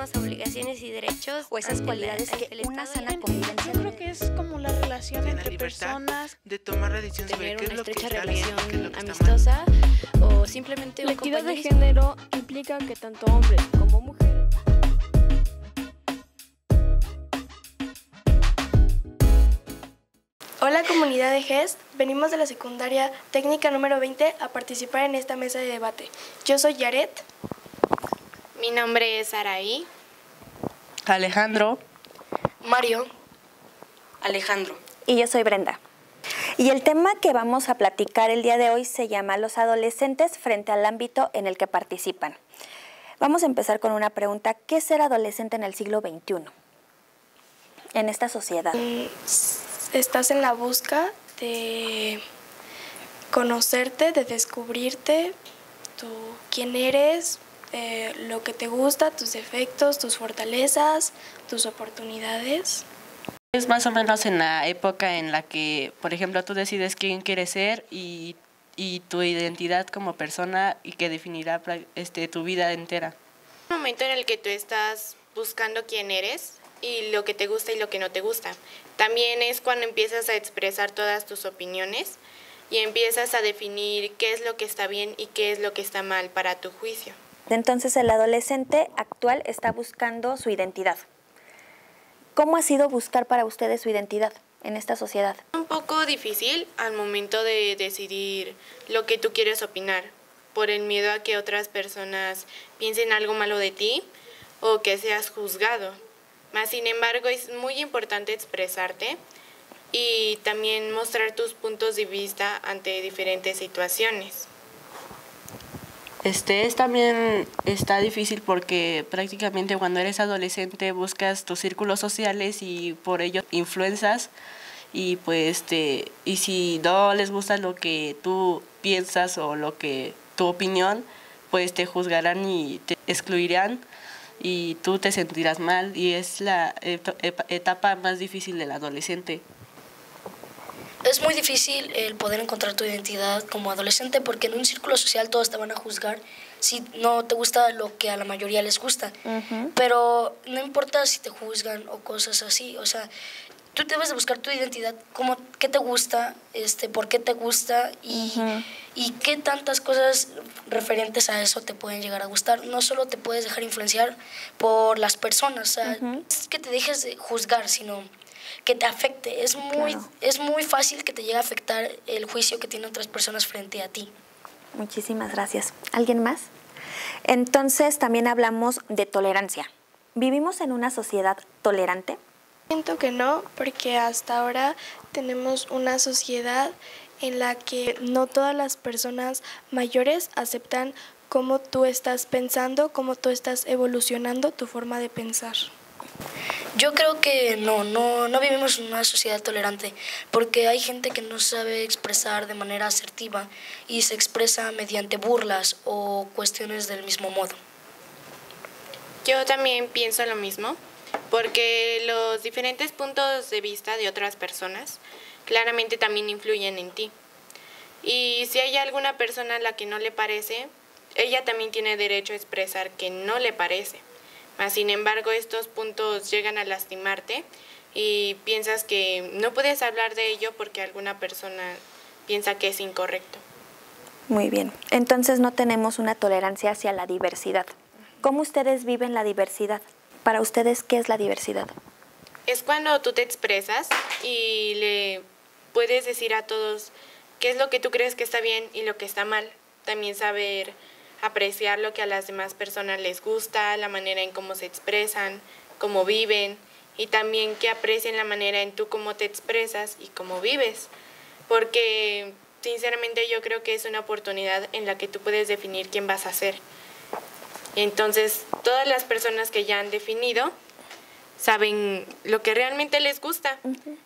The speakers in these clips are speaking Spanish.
mismas obligaciones y derechos o esas cualidades que una sana convivencia. Yo creo que es como la relación entre personas, de tomar la decisión sobre qué es lo que está bien, qué es lo que amistosa mal. O simplemente la equidad de género implica que tanto hombres como mujeres. Hola comunidad de GEST, venimos de la secundaria técnica número 20 a participar en esta mesa de debate. Yo soy Yaret. Mi nombre es Araí. Alejandro. Mario. Alejandro. Y yo soy Brenda. Y el tema que vamos a platicar el día de hoy se llama los adolescentes frente al ámbito en el que participan. Vamos a empezar con una pregunta. ¿Qué es ser adolescente en el siglo XXI? En esta sociedad. Estás en la busca de conocerte, de descubrirte, tú quién eres, lo que te gusta, tus defectos, tus fortalezas, tus oportunidades. Es más o menos en la época en la que, por ejemplo, tú decides quién quieres ser y tu identidad como persona y que definirá tu vida entera. Un momento en el que tú estás buscando quién eres y lo que te gusta y lo que no te gusta. También es cuando empiezas a expresar todas tus opiniones y empiezas a definir qué es lo que está bien y qué es lo que está mal para tu juicio. Entonces el adolescente actual está buscando su identidad. ¿Cómo ha sido buscar para ustedes su identidad en esta sociedad? Un poco difícil al momento de decidir lo que tú quieres opinar, por el miedo a que otras personas piensen algo malo de ti o que seas juzgado. Más sin embargo, es muy importante expresarte y también mostrar tus puntos de vista ante diferentes situaciones. También está difícil porque prácticamente cuando eres adolescente buscas tus círculos sociales y por ello influencias y y si no les gusta lo que tú piensas o lo que tu opinión, pues te juzgarán y te excluirán y tú te sentirás mal y es la etapa más difícil del adolescente. Es muy difícil el poder encontrar tu identidad como adolescente porque en un círculo social todos te van a juzgar si no te gusta lo que a la mayoría les gusta. Pero no importa si te juzgan o cosas así, o sea, tú debes de buscar tu identidad, cómo, qué te gusta, por qué te gusta y qué tantas cosas referentes a eso te pueden llegar a gustar. No solo te puedes dejar influenciar por las personas, o sea, es que te dejes de juzgar, sino que te afecte. Es muy fácil que te llegue a afectar el juicio que tienen otras personas frente a ti. Muchísimas gracias. ¿Alguien más? Entonces también hablamos de tolerancia. ¿Vivimos en una sociedad tolerante? Siento que no, porque hasta ahora tenemos una sociedad en la que no todas las personas mayores aceptan cómo tú estás pensando, cómo tú estás evolucionando tu forma de pensar. Yo creo que no vivimos en una sociedad tolerante porque hay gente que no sabe expresar de manera asertiva y se expresa mediante burlas o cuestiones del mismo modo. Yo también pienso lo mismo porque los diferentes puntos de vista de otras personas claramente también influyen en ti. Y si hay alguna persona a la que no le parece, ella también tiene derecho a expresar que no le parece. Sin embargo, estos puntos llegan a lastimarte y piensas que no puedes hablar de ello porque alguna persona piensa que es incorrecto. Muy bien. Entonces no tenemos una tolerancia hacia la diversidad. ¿Cómo ustedes viven la diversidad? Para ustedes, ¿qué es la diversidad? Es cuando tú te expresas y le puedes decir a todos qué es lo que tú crees que está bien y lo que está mal. También saber apreciar lo que a las demás personas les gusta, la manera en cómo se expresan, cómo viven y también que aprecien la manera en tú cómo te expresas y cómo vives. Porque sinceramente yo creo que es una oportunidad en la que tú puedes definir quién vas a ser. Entonces todas las personas que ya han definido saben lo que realmente les gusta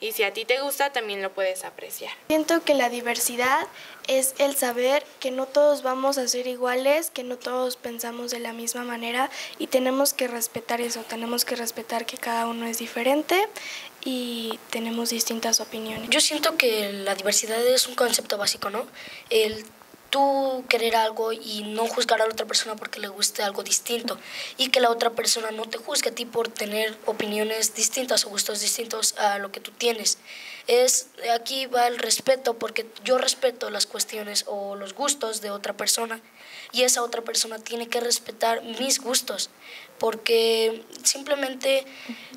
y si a ti te gusta también lo puedes apreciar. Siento que la diversidad es el saber que no todos vamos a ser iguales, que no todos pensamos de la misma manera y tenemos que respetar eso, tenemos que respetar que cada uno es diferente y tenemos distintas opiniones. Yo siento que la diversidad es un concepto básico, ¿no? El tú querer algo y no juzgar a la otra persona porque le guste algo distinto, y que la otra persona no te juzgue a ti por tener opiniones distintas o gustos distintos a lo que tú tienes. Aquí va el respeto, porque yo respeto las cuestiones o los gustos de otra persona, y esa otra persona tiene que respetar mis gustos, porque simplemente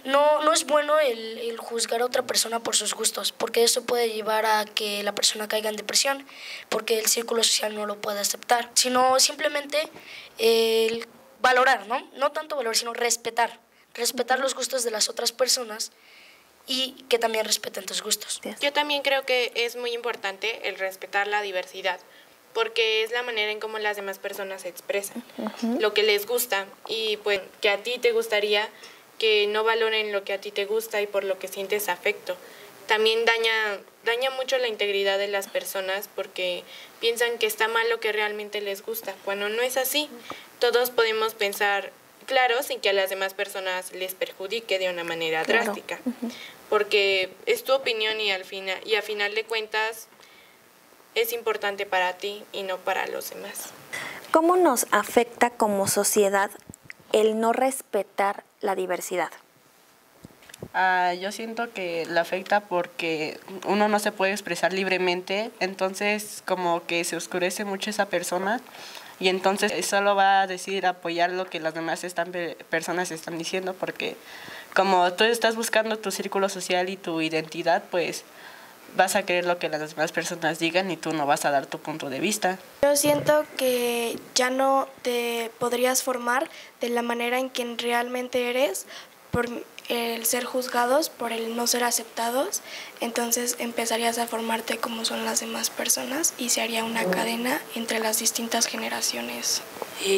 no es bueno el juzgar a otra persona por sus gustos, porque eso puede llevar a que la persona caiga en depresión, porque el círculo social no lo puede aceptar, sino simplemente el valorar, no tanto valorar, sino respetar los gustos de las otras personas, y que también respeten tus gustos. Yo también creo que es muy importante el respetar la diversidad, porque es la manera en cómo las demás personas se expresan, lo que les gusta, y pues que a ti te gustaría que no valoren lo que a ti te gusta y por lo que sientes afecto. También daña mucho la integridad de las personas, porque piensan que está mal lo que realmente les gusta, cuando no es así. Todos podemos pensar claro sin que a las demás personas les perjudique de una manera drástica. Porque es tu opinión y a final de cuentas es importante para ti y no para los demás. ¿Cómo nos afecta como sociedad el no respetar la diversidad? Yo siento que la afecta porque uno no se puede expresar libremente, entonces como que se oscurece mucho esa persona y entonces solo va a decir apoyar lo que las demás personas están diciendo, porque como tú estás buscando tu círculo social y tu identidad, pues vas a creer lo que las demás personas digan y tú no vas a dar tu punto de vista. Yo siento que ya no te podrías formar de la manera en que realmente eres por el ser juzgados, por el no ser aceptados. Entonces empezarías a formarte como son las demás personas y se haría una cadena entre las distintas generaciones.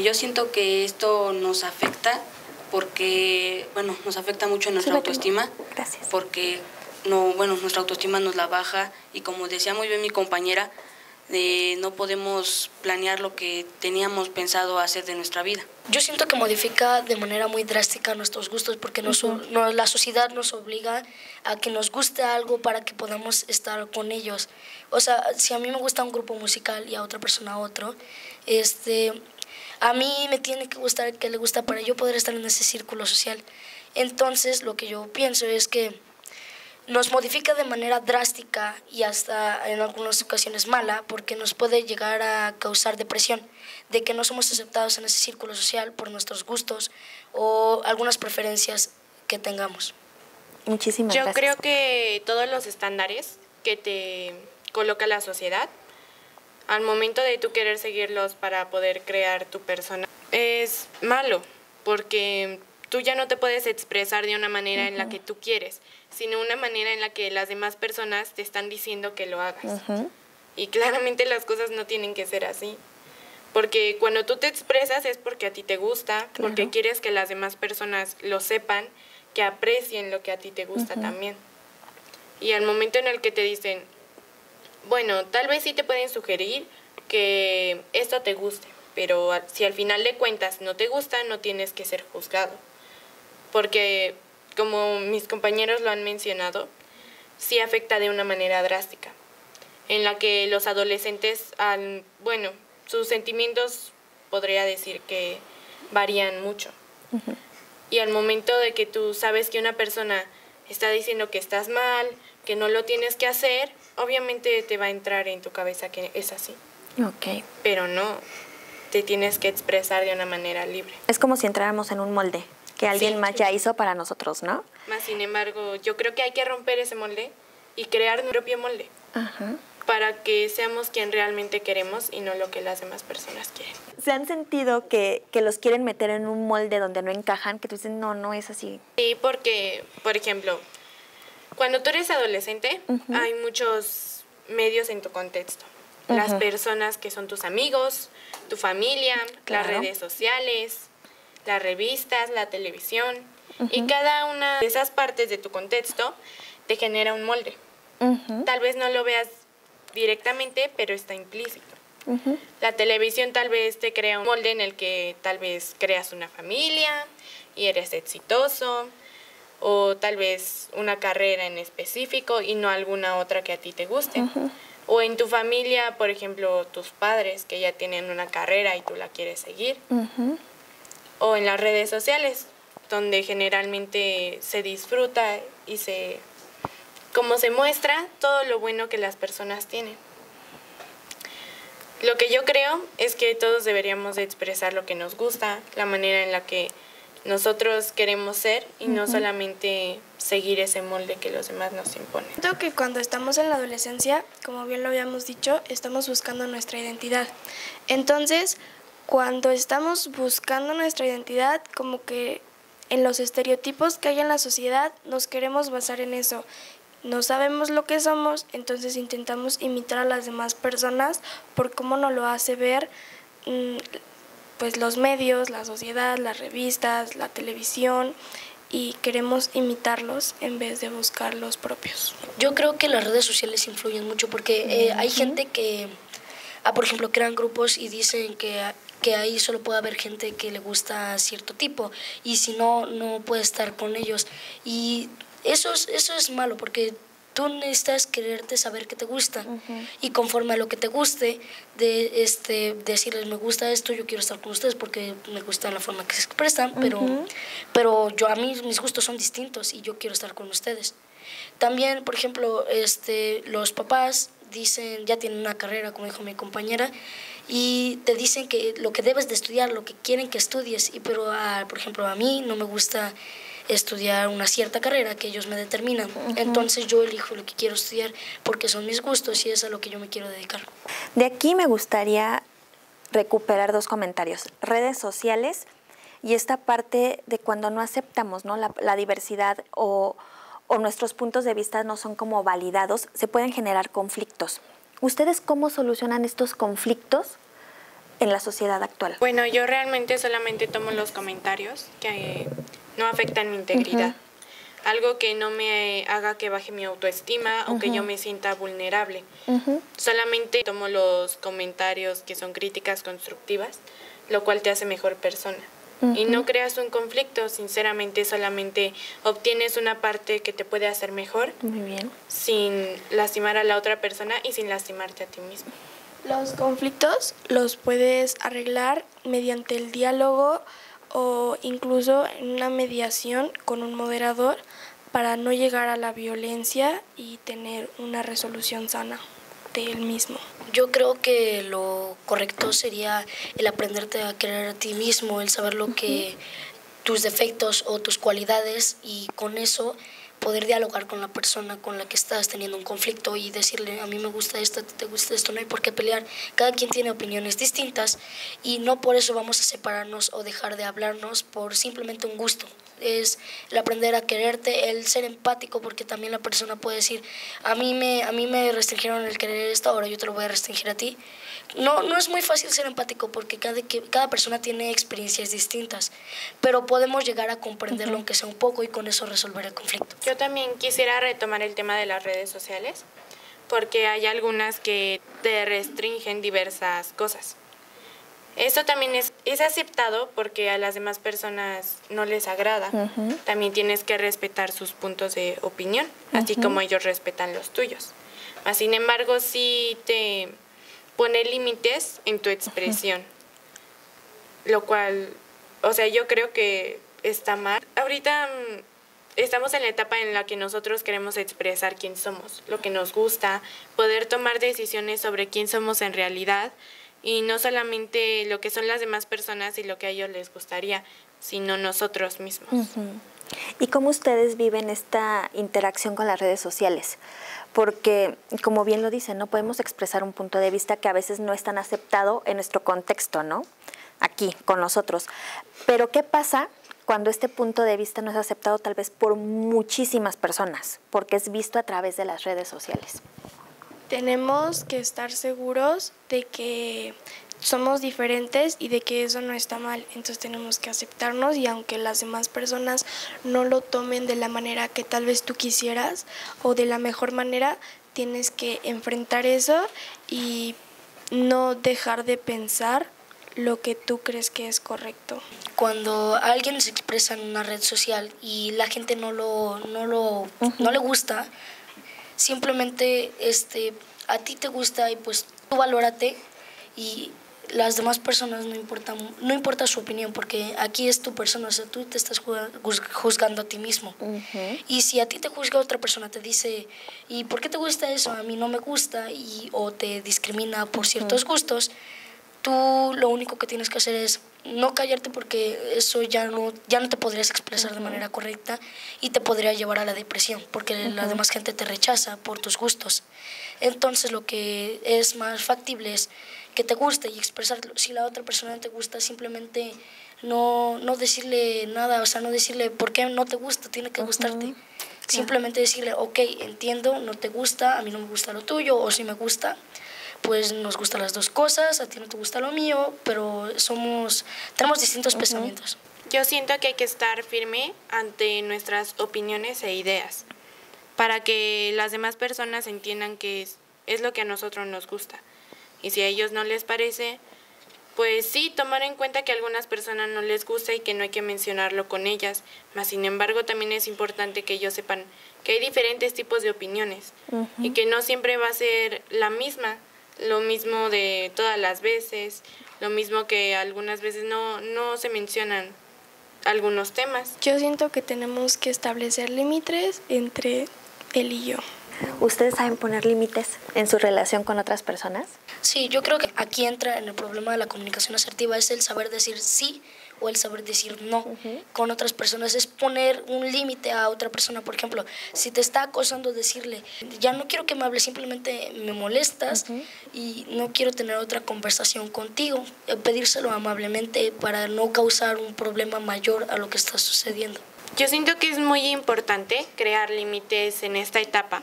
Yo siento que esto nos afecta porque, bueno, nos afecta mucho en nuestra autoestima. Gracias. Porque nuestra autoestima nos la baja, y como decía muy bien mi compañera, no podemos planear lo que teníamos pensado hacer de nuestra vida. Yo siento que modifica de manera muy drástica nuestros gustos, porque la sociedad nos obliga a que nos guste algo para que podamos estar con ellos. O sea, si a mí me gusta un grupo musical y a otra persona otro, a mí me tiene que gustar que le gusta para yo poder estar en ese círculo social. Entonces, lo que yo pienso es que nos modifica de manera drástica y hasta en algunas ocasiones mala, porque nos puede llegar a causar depresión, de que no somos aceptados en ese círculo social por nuestros gustos o algunas preferencias que tengamos. Muchísimas gracias. Yo creo que todos los estándares que te coloca la sociedad, al momento de tú querer seguirlos para poder crear tu persona, es malo, porque tú ya no te puedes expresar de una manera en la que tú quieres, sino una manera en la que las demás personas te están diciendo que lo hagas. Y claramente las cosas no tienen que ser así, porque cuando tú te expresas es porque a ti te gusta, porque quieres que las demás personas lo sepan, que aprecien lo que a ti te gusta también. Y al momento en el que te dicen, bueno, tal vez sí te pueden sugerir que esto te guste, pero si al final de cuentas no te gusta, no tienes que ser juzgado. Porque, como mis compañeros lo han mencionado, sí afecta de una manera drástica, en la que los adolescentes, sus sentimientos podría decir que varían mucho. Y al momento de que tú sabes que una persona está diciendo que estás mal, que no lo tienes que hacer, obviamente te va a entrar en tu cabeza que es así. Pero no, te tienes que expresar de una manera libre. Es como si entráramos en un molde que alguien más ya hizo para nosotros, ¿no? Más sin embargo, yo creo que hay que romper ese molde y crear nuestro propio molde para que seamos quien realmente queremos y no lo que las demás personas quieren. ¿Se han sentido que los quieren meter en un molde donde no encajan, que tú dices, no es así? Sí, porque, por ejemplo, cuando tú eres adolescente, hay muchos medios en tu contexto. Las personas que son tus amigos, tu familia, las redes sociales, las revistas, la televisión, y cada una de esas partes de tu contexto te genera un molde. Tal vez no lo veas directamente, pero está implícito. La televisión tal vez te crea un molde en el que tal vez creas una familia y eres exitoso, o tal vez una carrera en específico y no alguna otra que a ti te guste. Uh-huh. O en tu familia, por ejemplo, tus padres que ya tienen una carrera y tú la quieres seguir. Uh-huh. O en las redes sociales, donde generalmente se disfruta y como se muestra todo lo bueno que las personas tienen. Lo que yo creo es que todos deberíamos de expresar lo que nos gusta, la manera en la que nosotros queremos ser y no solamente seguir ese molde que los demás nos imponen. Creo que cuando estamos en la adolescencia, como bien lo habíamos dicho, estamos buscando nuestra identidad. Entonces, cuando estamos buscando nuestra identidad, como que en los estereotipos que hay en la sociedad, nos queremos basar en eso. No sabemos lo que somos, entonces intentamos imitar a las demás personas por cómo nos lo hace ver pues los medios, la sociedad, las revistas, la televisión, y queremos imitarlos en vez de buscar los propios. Yo creo que las redes sociales influyen mucho porque hay gente que, por ejemplo, crean grupos y dicen que ahí solo puede haber gente que le gusta cierto tipo y si no, no puede estar con ellos. Y eso es malo porque tú necesitas quererte saber qué te gusta y conforme a lo que te guste, decirles me gusta esto, yo quiero estar con ustedes porque me gusta la forma que se expresan, pero yo a mí mis gustos son distintos y yo quiero estar con ustedes. También, por ejemplo, los papás dicen, ya tienen una carrera, como dijo mi compañera, y te dicen que lo que debes de estudiar, lo que quieren que estudies, por ejemplo, a mí no me gusta estudiar una cierta carrera que ellos me determinan. Entonces yo elijo lo que quiero estudiar porque son mis gustos y es a lo que yo me quiero dedicar. De aquí me gustaría recuperar dos comentarios. Redes sociales y esta parte de cuando no aceptamos, ¿no? la diversidad o nuestros puntos de vista no son como validados, se pueden generar conflictos. ¿Ustedes cómo solucionan estos conflictos en la sociedad actual? Bueno, yo realmente solamente tomo los comentarios que no afectan mi integridad. Algo que no me haga que baje mi autoestima o que yo me sienta vulnerable. Solamente tomo los comentarios que son críticas constructivas, lo cual te hace mejor persona. Y no creas un conflicto, sinceramente, solamente obtienes una parte que te puede hacer mejor. Muy bien. Sin lastimar a la otra persona y sin lastimarte a ti mismo. Los conflictos los puedes arreglar mediante el diálogo o incluso en una mediación con un moderador para no llegar a la violencia y tener una resolución sana de él mismo. Yo creo que lo correcto sería el aprenderte a querer a ti mismo, el saber lo que tus defectos o tus cualidades y con eso poder dialogar con la persona con la que estás teniendo un conflicto y decirle a mí me gusta esto, a ti te gusta esto, no hay por qué pelear. Cada quien tiene opiniones distintas y no por eso vamos a separarnos o dejar de hablarnos por simplemente un gusto. Es el aprender a quererte, el ser empático porque también la persona puede decir a mí me restringieron el querer esto, ahora yo te lo voy a restringir a ti. No es muy fácil ser empático porque cada persona tiene experiencias distintas, pero podemos llegar a comprenderlo aunque sea un poco y con eso resolver el conflicto. Yo también quisiera retomar el tema de las redes sociales porque hay algunas que te restringen diversas cosas. Esto también es aceptado porque a las demás personas no les agrada. También tienes que respetar sus puntos de opinión, así como ellos respetan los tuyos. Mas, sin embargo, sí te pone límites en tu expresión, lo cual, o sea, yo creo que está mal. Ahorita estamos en la etapa en la que nosotros queremos expresar quién somos, lo que nos gusta, poder tomar decisiones sobre quién somos en realidad y no solamente lo que son las demás personas y lo que a ellos les gustaría, sino nosotros mismos. ¿Y cómo ustedes viven esta interacción con las redes sociales? Porque, como bien lo dicen, no podemos expresar un punto de vista que a veces no es tan aceptado en nuestro contexto, ¿no? Aquí, con nosotros. Pero, ¿qué pasa cuando este punto de vista no es aceptado tal vez por muchísimas personas, porque es visto a través de las redes sociales? Tenemos que estar seguros de que somos diferentes y de que eso no está mal, entonces tenemos que aceptarnos y aunque las demás personas no lo tomen de la manera que tal vez tú quisieras o de la mejor manera, tienes que enfrentar eso y no dejar de pensar lo que tú crees que es correcto. Cuando alguien se expresa en una red social y la gente no le gusta, simplemente a ti te gusta y pues tú valórate, y las demás personas no importa su opinión, porque aquí es tu persona, o sea, tú te estás juzgando a ti mismo. Y si a ti te juzga otra persona, te dice, ¿y por qué te gusta eso? A mí no me gusta, o te discrimina por ciertos gustos, tú lo único que tienes que hacer es no callarte, porque eso ya no te podrías expresar de manera correcta y te podría llevar a la depresión, porque la demás gente te rechaza por tus gustos. Entonces lo que es más factible es que te guste y expresarlo. Si la otra persona no te gusta, simplemente no decirle nada, o sea, no decirle por qué no te gusta, tiene que gustarte. Simplemente decirle, ok, entiendo, no te gusta, a mí no me gusta lo tuyo, o si me gusta, pues nos gustan las dos cosas, a ti no te gusta lo mío, pero tenemos distintos pensamientos. Yo siento que hay que estar firme ante nuestras opiniones e ideas, para que las demás personas entiendan que es lo que a nosotros nos gusta. Y si a ellos no les parece, pues sí, tomar en cuenta que a algunas personas no les gusta y que no hay que mencionarlo con ellas. Mas, sin embargo, también es importante que ellos sepan que hay diferentes tipos de opiniones y que no siempre va a ser la misma, lo mismo de todas las veces, lo mismo que algunas veces no se mencionan algunos temas. Yo siento que tenemos que establecer límites entre él y yo. ¿Ustedes saben poner límites en su relación con otras personas? Sí, yo creo que aquí entra en el problema de la comunicación asertiva, es el saber decir sí o el saber decir no con otras personas, es poner un límite a otra persona. Por ejemplo, si te está acosando, decirle, ya no quiero que me hables, simplemente me molestas y no quiero tener otra conversación contigo. Pedírselo amablemente para no causar un problema mayor a lo que está sucediendo. Yo siento que es muy importante crear límites en esta etapa,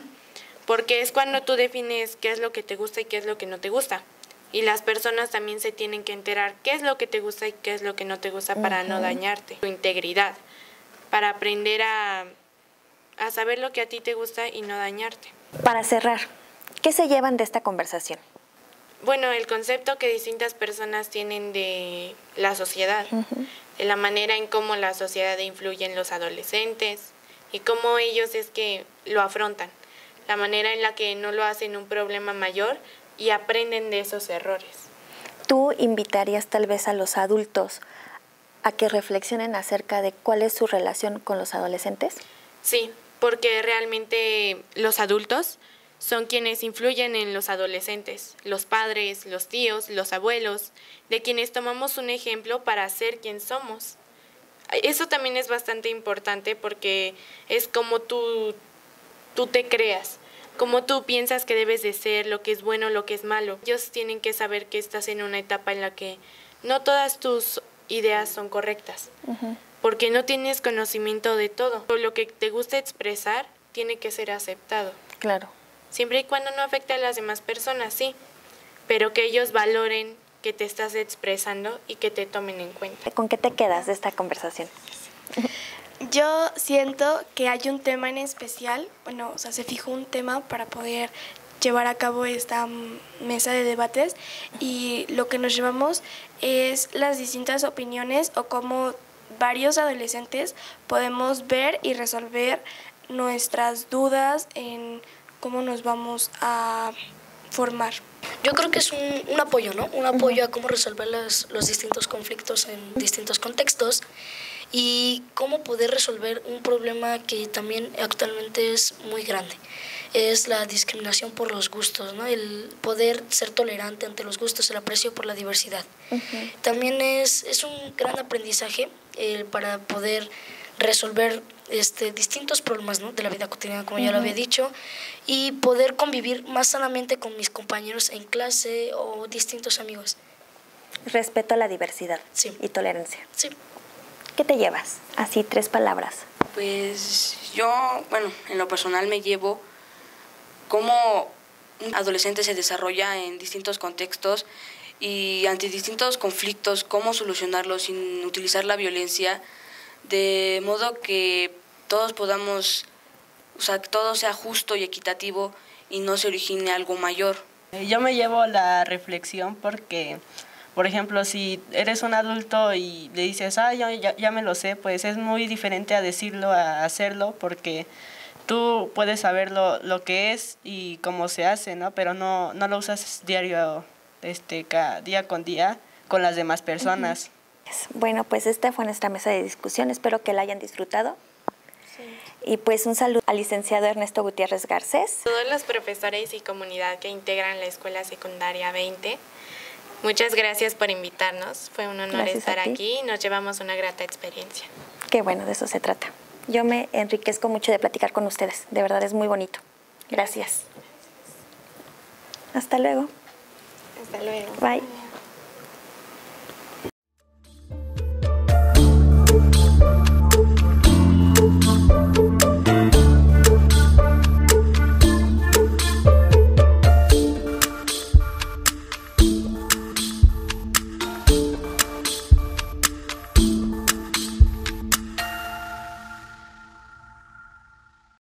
porque es cuando tú defines qué es lo que te gusta y qué es lo que no te gusta. Y las personas también se tienen que enterar qué es lo que te gusta y qué es lo que no te gusta para no dañarte. Tu integridad, para aprender a saber lo que a ti te gusta y no dañarte. Para cerrar, ¿qué se llevan de esta conversación? Bueno, el concepto que distintas personas tienen de la sociedad, de la manera en cómo la sociedad influye en los adolescentes y cómo ellos es que lo afrontan. La manera en la que no lo hacen un problema mayor y aprenden de esos errores. ¿Tú invitarías tal vez a los adultos a que reflexionen acerca de cuál es su relación con los adolescentes? Sí, porque realmente los adultos son quienes influyen en los adolescentes, los padres, los tíos, los abuelos, de quienes tomamos un ejemplo para ser quien somos. Eso también es bastante importante, porque es como tú te creas, como tú piensas que debes de ser, lo que es bueno, lo que es malo. Ellos tienen que saber que estás en una etapa en la que no todas tus ideas son correctas, porque no tienes conocimiento de todo. Lo que te gusta expresar tiene que ser aceptado. Claro. Siempre y cuando no afecte a las demás personas, sí, pero que ellos valoren que te estás expresando y que te tomen en cuenta. ¿Con qué te quedas de esta conversación? Yo siento que hay un tema en especial, bueno, o sea, se fijó un tema para poder llevar a cabo esta mesa de debates, y lo que nos llevamos es las distintas opiniones o cómo varios adolescentes podemos ver y resolver nuestras dudas en cómo nos vamos a formar. Yo creo que es un apoyo, ¿no? Un apoyo a cómo resolver los distintos conflictos en distintos contextos, y cómo poder resolver un problema que también actualmente es muy grande, es la discriminación por los gustos, ¿no? El poder ser tolerante ante los gustos, el aprecio por la diversidad. También es un gran aprendizaje para poder resolver distintos problemas, ¿no? De la vida cotidiana, como ya lo había dicho, y poder convivir más sanamente con mis compañeros en clase o distintos amigos. Respeto a la diversidad y tolerancia. Sí. ¿Qué te llevas? Así, 3 palabras. Pues yo, bueno, en lo personal me llevo cómo un adolescente se desarrolla en distintos contextos y ante distintos conflictos, cómo solucionarlos sin utilizar la violencia, de modo que todos podamos, o sea, que todo sea justo y equitativo y no se origine algo mayor. Yo me llevo la reflexión porque Por ejemplo, si eres un adulto y le dices, ah, ya me lo sé, pues es muy diferente a decirlo, a hacerlo, porque tú puedes saber lo que es y cómo se hace, ¿no? Pero no lo usas diario, cada día con día, con las demás personas. Bueno, pues esta fue nuestra mesa de discusión. Espero que la hayan disfrutado. Sí. Y pues un saludo al licenciado Ernesto Gutiérrez Garcés. Todos los profesores y comunidad que integran la Escuela Secundaria 20, muchas gracias por invitarnos. Fue un honor estar aquí y nos llevamos una grata experiencia. Qué bueno, de eso se trata. Yo me enriquezco mucho de platicar con ustedes. De verdad es muy bonito. Gracias. Hasta luego. Hasta luego. Bye.